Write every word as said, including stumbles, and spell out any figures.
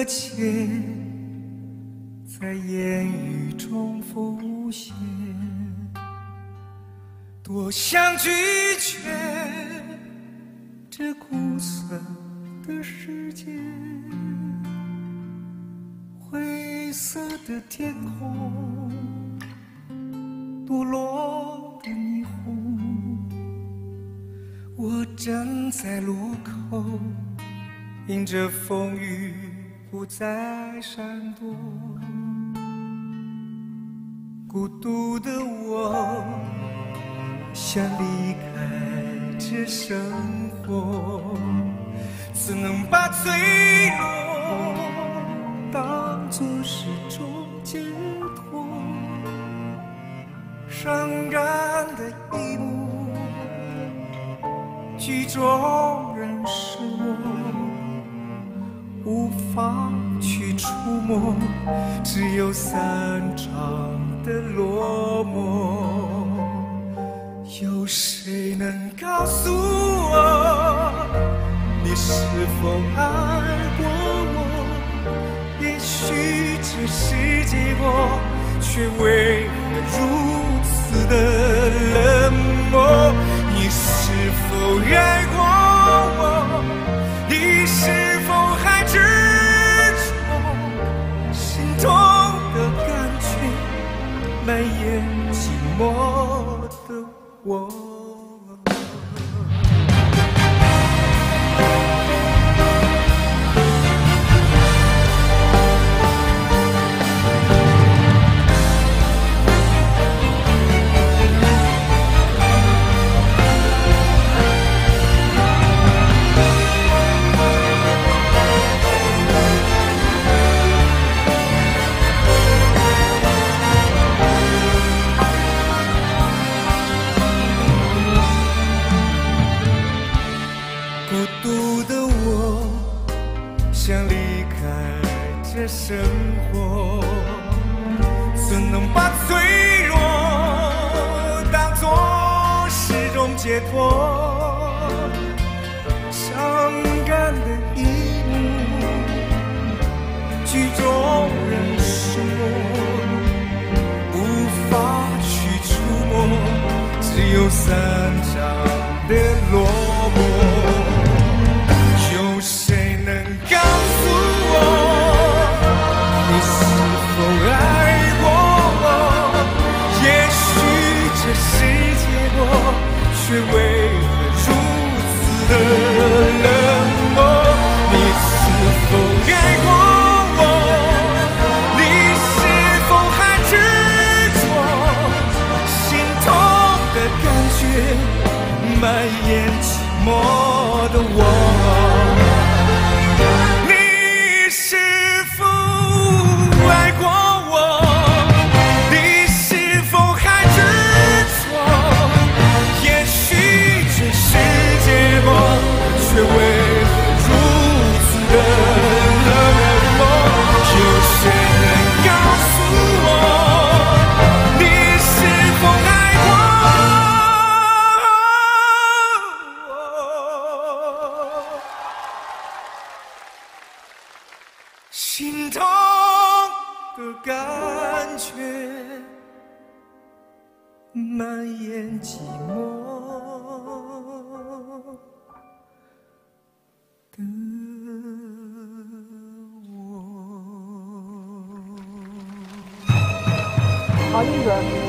搁浅，在烟雨中浮现。多想拒绝这苦涩的世界，灰色的天空，堕落的霓虹。我站在路口，迎着风雨不再闪躲。孤独的我想离开这生活，怎能把脆弱当作是种解脱？伤感的一幕，剧中人是我，无法去触摸，只有散场的落寞。有谁能告诉我，你是否爱过我？也许这是结果，却为何如此的冷漠？你是否爱过我？你是否还执着？心痛的感觉蔓延寂寞的我。生活怎能把脆弱当作是种解脱？伤感的一幕，剧中人是我，无法去触摸，只有散场的落寞。有谁能告诉我？却为何如此的冷漠？你是否爱过我？你是否还执着？心痛的感觉蔓延寂寞的我。你是否爱过我？却为何如此的冷漠？有谁能告诉我，你是否爱过我？心痛的感觉蔓延寂寞。好，那个。